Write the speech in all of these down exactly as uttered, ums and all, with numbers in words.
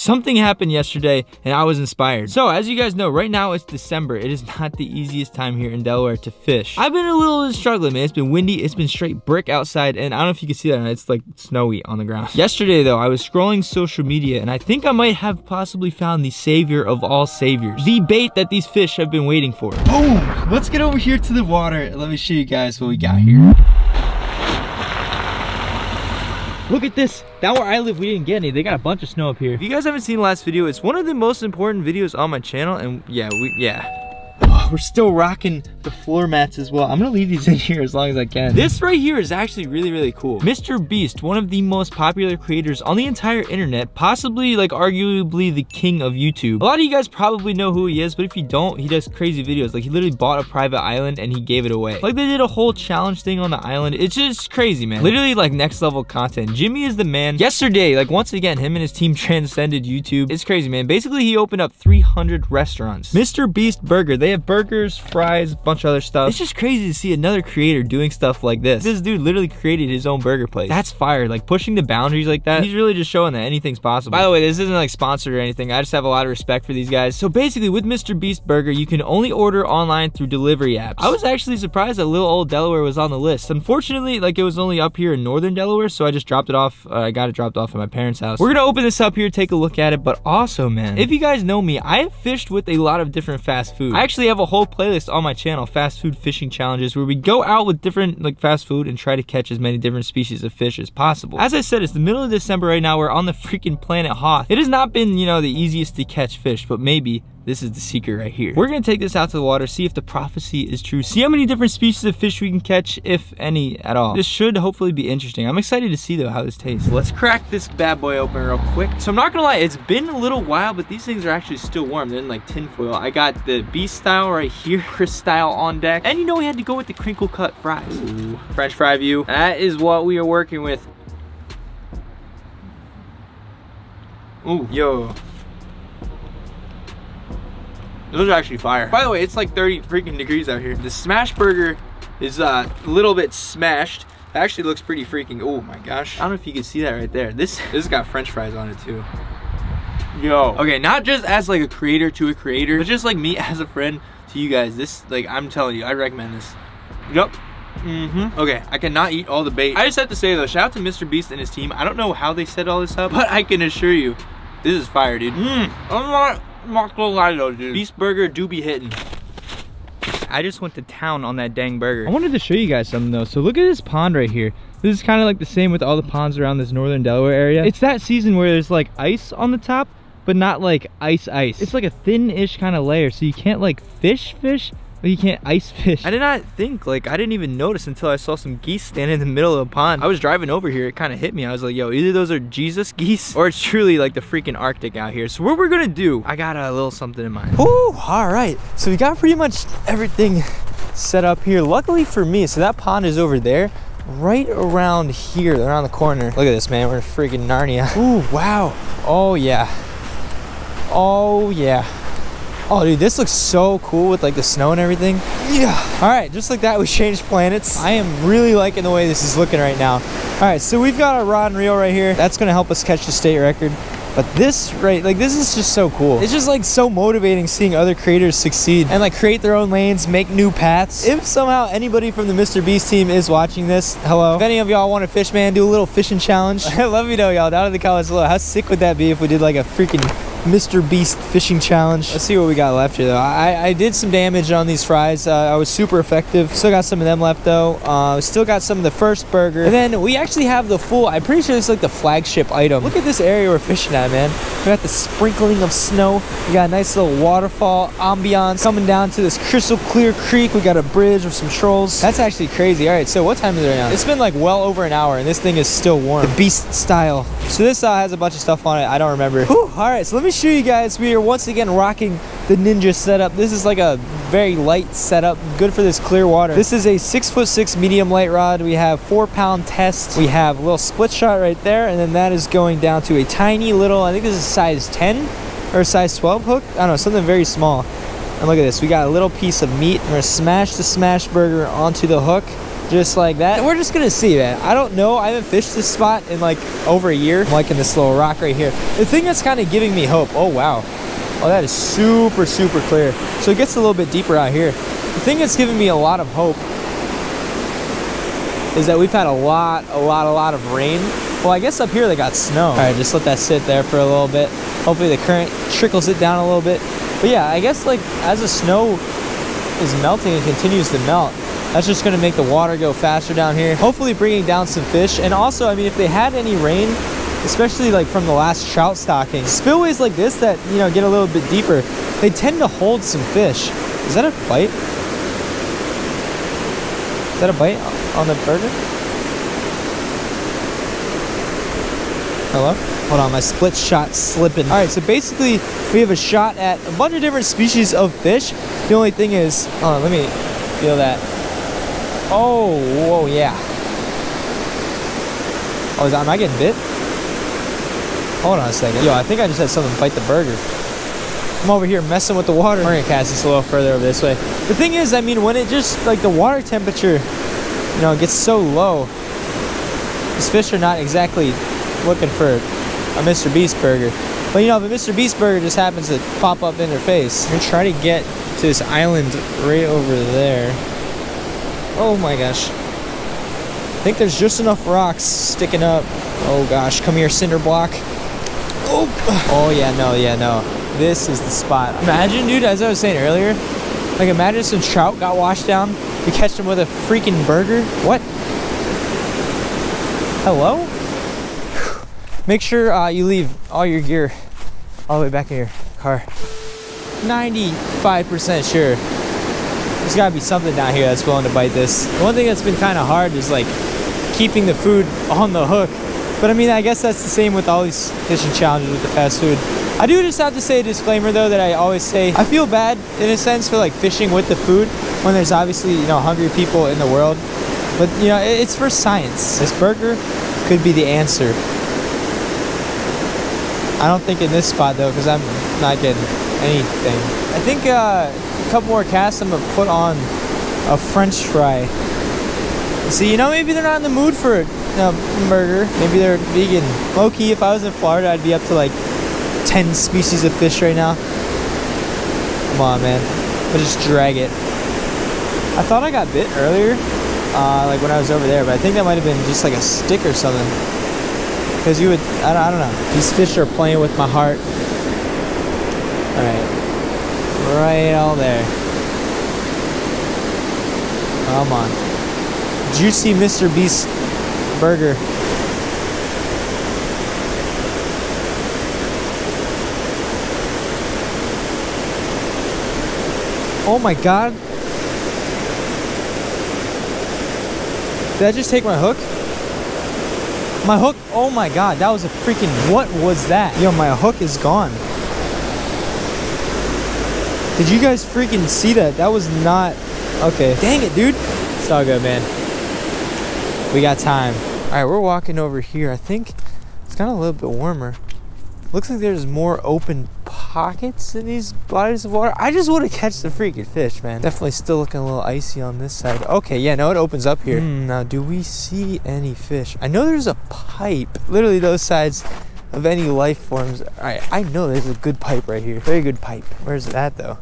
something happened yesterday and I was inspired. So as you guys know, right now it's December. It is not the easiest time here in Delaware to fish. I've been a little bit struggling, man. It's been windy, it's been straight brick outside, and I don't know if you can see that, it's like snowy on the ground. Yesterday though, I was scrolling social media and I think I might have possibly found the savior of all saviors. The bait that these fish have been waiting for. Oh, let's get over here to the water and let me show you guys what we got here. Look at this. Down where I live, we didn't get any. They got a bunch of snow up here. If you guys haven't seen the last video, it's one of the most important videos on my channel. And yeah, we, yeah. Oh, we're still rocking the floor mats as well. I'm gonna leave these in here as long as I can. This right here is actually really, really cool. MrBeast, one of the most popular creators on the entire internet, possibly like arguably the king of YouTube. A lot of you guys probably know who he is, but if you don't, he does crazy videos. Like he literally bought a private island and he gave it away. Like they did a whole challenge thing on the island. It's just crazy, man. Literally like next level content. Jimmy is the man. Yesterday, like once again, him and his team transcended YouTube. It's crazy, man. Basically, he opened up three hundred restaurants. MrBeast Burger, they have burgers, fries, bunch other stuff. It's just crazy to see another creator doing stuff like this. This dude literally created his own burger place. That's fire. Like pushing the boundaries like that. He's really just showing that anything's possible. By the way, this isn't like sponsored or anything. I just have a lot of respect for these guys. So basically with MrBeast Burger, you can only order online through delivery apps. I was actually surprised that little old Delaware was on the list. Unfortunately, like it was only up here in northern Delaware, so I just dropped it off. Uh, I got it dropped off at my parents' house. We're gonna open this up here, take a look at it, but also, man, if you guys know me, I have fished with a lot of different fast food. I actually have a whole playlist on my channel, fast food fishing challenges, where we go out with different like fast food and try to catch as many different species of fish as possible. As I said, it's the middle of December right now. We're on the freaking planet Hoth. It has not been, you know, the easiest to catch fish, but maybe this is the secret right here. We're gonna take this out to the water, see if the prophecy is true, see how many different species of fish we can catch, if any at all. This should hopefully be interesting. I'm excited to see though how this tastes. Let's crack this bad boy open real quick. So I'm not gonna lie, it's been a little while, but these things are actually still warm. They're in like tin foil. I got the beast style right here, Chris style on deck. And you know we had to go with the crinkle cut fries. Ooh, French fry view. That is what we are working with. Ooh, yo. Those are actually fire. By the way, it's like thirty freaking degrees out here. The smash burger is uh, a little bit smashed. It actually looks pretty freaking, oh my gosh. I don't know if you can see that right there. This, this has got French fries on it too. Yo. Okay, not just as like a creator to a creator, but just like me as a friend to you guys. This, like I'm telling you, I recommend this. Yup. Mm-hmm. Okay, I cannot eat all the bait. I just have to say though, shout out to MrBeast and his team. I don't know how they set all this up, but I can assure you, this is fire, dude. Mmm. I'm not... I'm not gonna lie though, dude. Beast Burger do be hitting. I just went to town on that dang burger. I wanted to show you guys something though. So look at this pond right here. This is kind of like the same with all the ponds around this northern Delaware area. It's that season where there's like ice on the top, but not like ice ice. It's like a thin-ish kind of layer, so you can't like fish fish, but you can't ice fish. I did not think, like, I didn't even notice until I saw some geese standing in the middle of a pond. I was driving over here, it kind of hit me. I was like, yo, either those are Jesus geese or it's truly like the freaking Arctic out here. So what we're gonna do, I got a little something in mind. Ooh, all right. So we got pretty much everything set up here. Luckily for me, so that pond is over there, right around here, around the corner. Look at this, man, we're in freaking Narnia. Ooh, wow. Oh, yeah. Oh, yeah. Oh dude, this looks so cool with like the snow and everything. Yeah. All right, just like that, we changed planets. I am really liking the way this is looking right now. All right, so we've got our rod and reel right here. That's gonna help us catch the state record. But this, right, like this is just so cool. It's just like so motivating seeing other creators succeed and like create their own lanes, make new paths. If somehow anybody from the MrBeast team is watching this, hello. If any of y'all want to fish, man, do a little fishing challenge. Let me know, y'all, down in the comments below. How sick would that be if we did like a freaking MrBeast fishing challenge? Let's see what we got left here though. I, I did some damage on these fries. Uh, I was super effective. Still got some of them left though. Uh, still got some of the first burger. And then we actually have the full, I'm pretty sure it's like the flagship item. Look at this area we're fishing at, man. We got the sprinkling of snow. We got a nice little waterfall ambiance coming down to this crystal clear creek. We got a bridge with some trolls. That's actually crazy. All right, so what time is it right now? It's been like well over an hour and this thing is still warm. The beast style. So this uh, has a bunch of stuff on it. I don't remember. Whew, all right, so let me show you guys, we are once again rocking the ninja setup. This is like a very light setup, good for this clear water. This is a six foot six medium light rod. We have four pound test. We have a little split shot right there, and then that is going down to a tiny little, I think this is size ten or size twelve hook. I don't know, something very small. And look at this, we got a little piece of meat. We're gonna smash the smash burger onto the hook. just like that. And we're just gonna see, man. I don't know. I haven't fished this spot in like over a year. I'm liking this little rock right here. The thing that's kind of giving me hope. Oh, wow. Oh, that is super, super clear. So it gets a little bit deeper out here. The thing that's giving me a lot of hope is that we've had a lot, a lot, a lot of rain. Well, I guess up here they got snow. All right, just let that sit there for a little bit. Hopefully the current trickles it down a little bit. But yeah, I guess like as the snow is melting and continues to melt, that's just gonna make the water go faster down here, hopefully bringing down some fish. And also, I mean, if they had any rain, especially like from the last trout stocking, spillways like this that, you know, get a little bit deeper, they tend to hold some fish. Is that a bite? Is that a bite on the burger? Hello? Hold on, my split shot's slipping. All right, so basically we have a shot at a bunch of different species of fish. The only thing is, hold on, let me feel that. Oh, whoa, yeah. Oh, is that, am I getting bit? Hold on a second. Yo, I think I just had something bite the burger. I'm over here messing with the water. We're gonna cast this a little further over this way. The thing is, I mean, when it just, like the water temperature, you know, gets so low, these fish are not exactly looking for a MrBeast burger. But you know, if a MrBeast burger just happens to pop up in their face, I'm gonna try to get to this island right over there. Oh my gosh. I think there's just enough rocks sticking up. Oh gosh, come here, cinder block. Oh, oh yeah, no, yeah, no. This is the spot. Imagine, dude, as I was saying earlier, like imagine some trout got washed down. We catch them with a freaking burger. What? Hello? Make sure uh, you leave all your gear all the way back in your car. ninety-five percent sure there's gotta be something down here that's willing to bite this. The one thing that's been kind of hard is like keeping the food on the hook. But I mean, I guess that's the same with all these fishing challenges with the fast food. I do just have to say a disclaimer though that I always say, I feel bad in a sense for like fishing with the food when there's obviously, you know, hungry people in the world. But you know, it's for science. This burger could be the answer. I don't think in this spot though, because I'm not getting anything. I think uh, a couple more casts, I'm gonna put on a French fry. See, you know, maybe they're not in the mood for a burger. Maybe they're vegan. Low-key, if I was in Florida, I'd be up to like ten species of fish right now. Come on, man. I'll just drag it. I thought I got bit earlier, uh, like when I was over there, but I think that might have been just like a stick or something. Because you would, I don't, I don't know. These fish are playing with my heart. All right. Right all there. Come on. Juicy MrBeast burger. Oh my god. Did I just take my hook? My hook, oh my god, that was a freaking, what was that? Yo, my hook is gone. Did you guys freaking see that? That was not, okay. Dang it, dude. It's all good, man. We got time. All right, we're walking over here. I think it's got a little bit warmer. Looks like there's more open pockets in these bodies of water. I just want to catch the freaking fish, man. Definitely still looking a little icy on this side. Okay, yeah, now it opens up here. Mm, now, do we see any fish? I know there's a pipe. Literally those sides of any life forms. All right, I know there's a good pipe right here. Very good pipe. Where's that, though?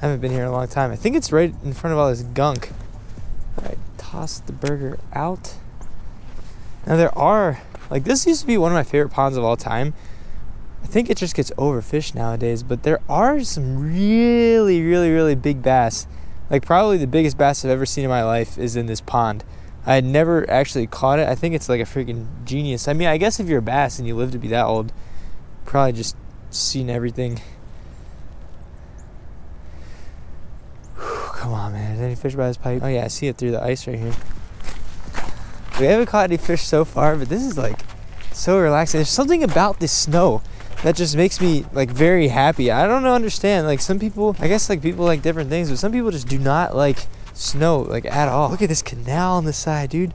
I haven't been here in a long time. I think it's right in front of all this gunk. All right, toss the burger out. Now there are, like this used to be one of my favorite ponds of all time. I think it just gets overfished nowadays, but there are some really, really, really big bass. Like probably the biggest bass I've ever seen in my life is in this pond. I had never actually caught it. I think it's like a freaking genius. I mean, I guess if you're a bass and you live to be that old, probably just seen everything. Whew, come on, man, is there any fish by this pipe? Oh yeah, I see it through the ice right here. We haven't caught any fish so far, but this is like so relaxing. There's something about this snow that just makes me like very happy. I don't understand, like some people, I guess like people like different things, but some people just do not like snow like at all. Look at this canal on the side, dude.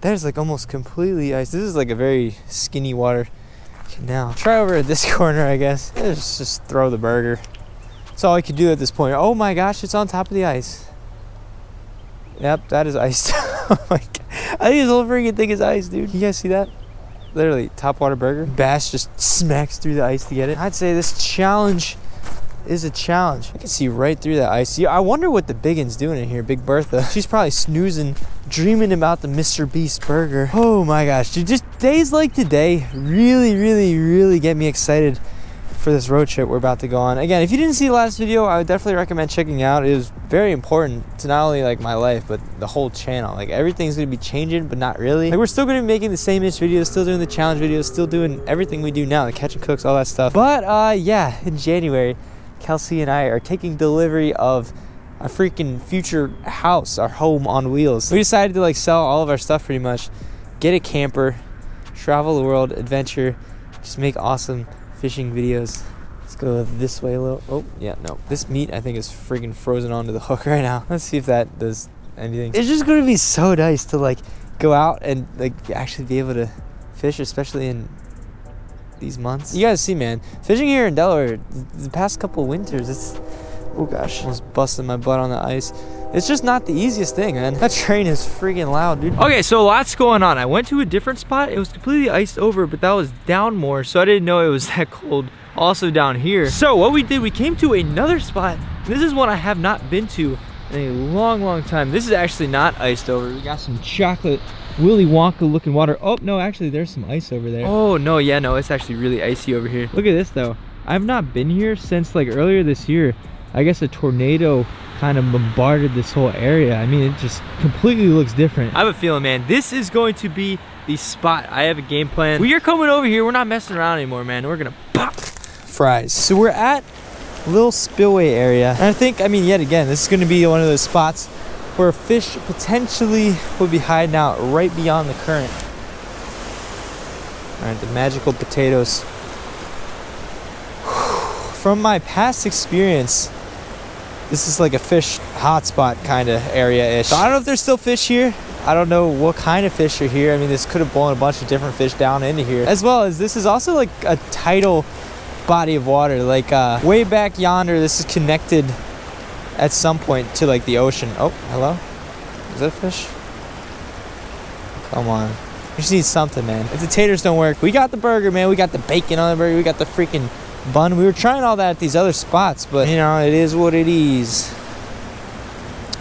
That is like almost completely ice. This is like a very skinny water canal. Try over at this corner, I guess. Let's just throw the burger. That's all I could do at this point. Oh my gosh, it's on top of the ice. Yep, that is ice. Like, I think his whole freaking thing is ice, dude. You guys see that? Literally, top water burger. Bash just smacks through the ice to get it. I'd say this challenge is a challenge. I can see right through that ice. I wonder what the biggin's doing in here, Big Bertha. She's probably snoozing, dreaming about the MrBeast burger. Oh my gosh, dude, just days like today really, really, really get me excited for this road trip we're about to go on. Again, if you didn't see the last video, I would definitely recommend checking out. It was very important to not only like my life, but the whole channel. Like everything's gonna be changing, but not really. Like we're still gonna be making the same ish videos, still doing the challenge videos, still doing everything we do now, the catch and cooks, all that stuff. But uh, yeah, in January, Kelsey and I are taking delivery of a freaking future house, our home on wheels. We decided to like sell all of our stuff pretty much, get a camper, travel the world, adventure, just make awesome fishing videos. Let's go this way a little. Oh, yeah, no. This meat, I think, is freaking frozen onto the hook right now. Let's see if that does anything. It's just going to be so nice to, like, go out and, like, actually be able to fish, especially in these months. You guys see, man, fishing here in Delaware, the past couple winters, it's, oh, gosh. Almost busting my butt on the ice. It's just not the easiest thing, man. That train is freaking loud, dude. Okay, so lots going on. I went to a different spot. It was completely iced over, but that was down more, so I didn't know it was that cold. Also down here. So what we did, we came to another spot. This is one I have not been to in a long, long time. This is actually not iced over. We got some chocolate Willy Wonka looking water. Oh, no, actually, there's some ice over there. Oh, no, yeah, no, it's actually really icy over here. Look at this, though. I've not been here since, like, earlier this year. I guess a tornado kind of bombarded this whole area. I mean, it just completely looks different. I have a feeling, man, this is going to be the spot. I have a game plan. We are coming over here. We're not messing around anymore, man. We're gonna pop fries. So we're at Little Spillway area. And I think, I mean, yet again, this is gonna be one of those spots where fish potentially will be hiding out right beyond the current. All right, the magical potatoes. From my past experience, this is like a fish hotspot kind of area-ish. So I don't know if there's still fish here. I don't know what kind of fish are here. I mean, this could have blown a bunch of different fish down into here. As well as this is also like a tidal body of water. Like uh, way back yonder, this is connected at some point to like the ocean. Oh, hello? Is that a fish? Come on. We just need something, man. If the taters don't work, we got the burger, man. We got the bacon on the burger. We got the freaking bun. We were trying all that at these other spots, but you know, it is what it is.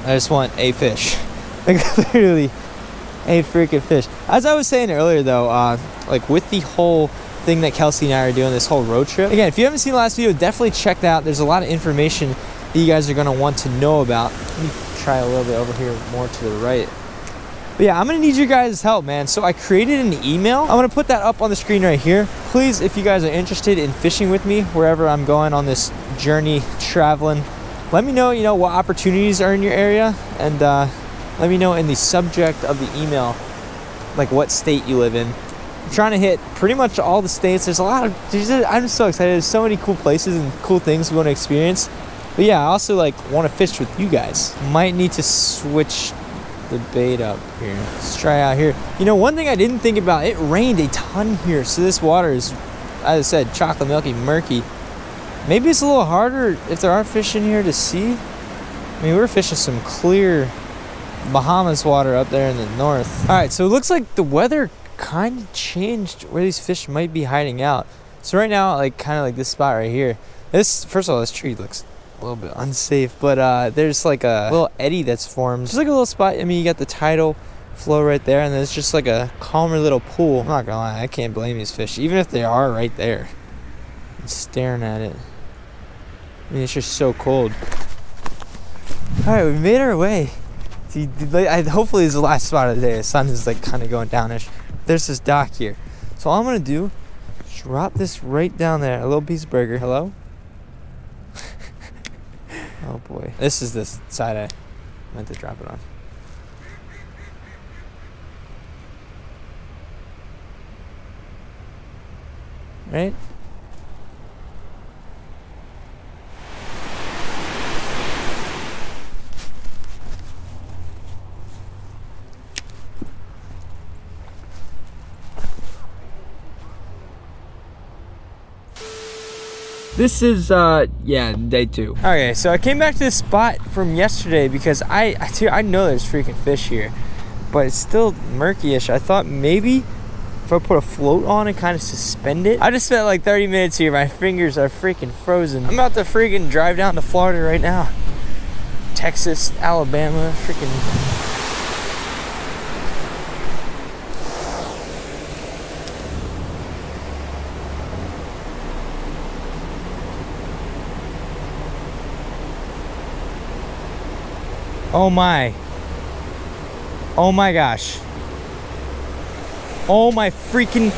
I just want a fish, like literally a freaking fish. As I was saying earlier though, uh like with the whole thing that Kelsey and I are doing, this whole road trip, again, if you haven't seen the last video, definitely check that out. There's a lot of information that you guys are going to want to know about. Let me try a little bit over here more to the right. But yeah, I'm gonna need you guys' help, man. So I created an email. I'm gonna put that up on the screen right here. Please, if you guys are interested in fishing with me, wherever I'm going on this journey, traveling, let me know, you know, what opportunities are in your area. And uh, let me know in the subject of the email, like what state you live in. I'm trying to hit pretty much all the states. There's a lot of, there's, I'm so excited. There's so many cool places and cool things we wanna experience. But yeah, I also like wanna fish with you guys. Might need to switch the bait up here. Let's try out here. You know, one thing I didn't think about, it rained a ton here, so this water is, as I said, chocolate milky murky. Maybe it's a little harder if there are fish in here to see. I mean, we're fishing some clear Bahamas water up there in the north. All right, so it looks like the weather kind of changed where these fish might be hiding out. So right now, like kind of like this spot right here, this, first of all, this tree looks a little bit unsafe, but uh there's like a little eddy that's formed. Just like a little spot. I mean, you got the tidal flow right there, and there's just like a calmer little pool. I'm not gonna lie, I can't blame these fish, even if they are right there. I'm staring at it. I mean, it's just so cold. All right, we made our way. See, hopefully this is the last spot of the day. The sun is like kind of going downish. There's this dock here, so all I'm gonna do is drop this right down there. A little beast burger. Hello. Oh boy. This is this side I meant to drop it on. Right? This is, uh, yeah, day two. Okay, so I came back to this spot from yesterday because I, I, I know there's freaking fish here. but it's still murky-ish. I thought maybe if I put a float on and kind of suspend it. I just spent like thirty minutes here. My fingers are freaking frozen. I'm about to freaking drive down to Florida right now. Texas, Alabama, freaking... Oh my. Oh my gosh. Oh my freaking.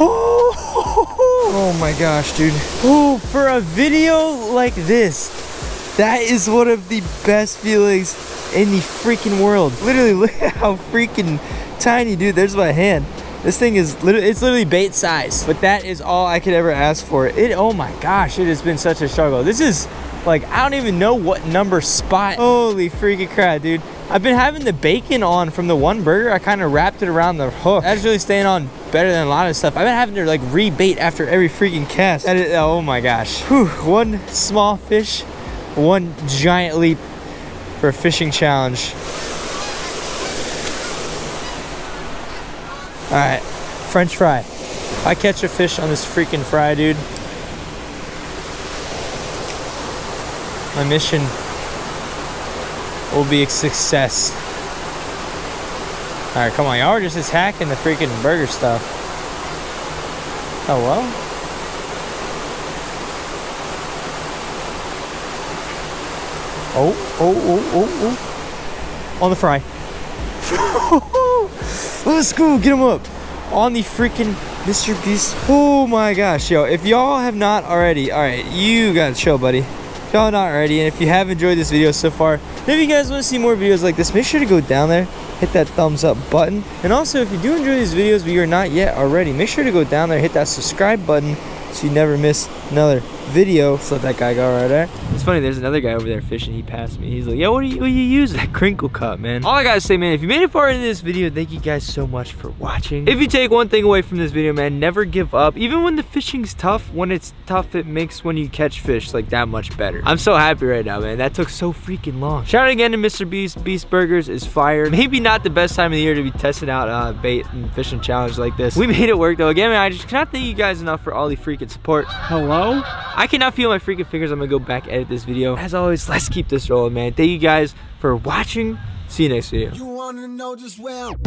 Oh, oh my gosh, dude. Oh, for a video like this, that is one of the best feelings in the freaking world. Literally, look at how freaking tiny, dude. There's my hand. This thing is literally, it's literally bait size, but that is all I could ever ask for. It, oh my gosh, it has been such a struggle. This is, like, I don't even know what number spot. Holy freaking crap, dude. I've been having the bacon on from the one burger. I kind of wrapped it around the hook. That's really staying on better than a lot of stuff. I've been having to, like, rebait after every freaking cast. That is, oh my gosh. Whew, one small fish, one giant leap for a fishing challenge. All right, French fry. If I catch a fish on this freaking fry, dude, my mission will be a success. All right, come on, y'all are just hacking the freaking burger stuff. Oh well. Oh, oh, oh, oh, oh. On the fry. Let's go, get him up. On the freaking MrBeast. Oh my gosh, yo. If y'all have not already, all right, you gotta chill, buddy. Y'all not already, and if you have enjoyed this video so far, and if you guys want to see more videos like this, make sure to go down there, hit that thumbs up button. And also, if you do enjoy these videos but you're not yet already, make sure to go down there, hit that subscribe button so you never miss another video. Let's let that guy go right there. It's funny, there's another guy over there fishing. He passed me. He's like, yo, what do you, what do you use? That crinkle cut, man. All I gotta say, man, if you made it far into this video, thank you guys so much for watching. If you take one thing away from this video, man, never give up. Even when the fishing's tough, when it's tough, it makes when you catch fish like that much better. I'm so happy right now, man. That took so freaking long. Shout out again to MrBeast. Beast Burgers is fire. Maybe not the best time of the year to be testing out uh, bait and fishing challenge like this. We made it work though. Again, man, I just cannot thank you guys enough for all the freaking support. Hello? I cannot feel my freaking fingers. I'm gonna go back edit this video. As always, let's keep this rolling, man. Thank you guys for watching. See you next video. You wanna know just well.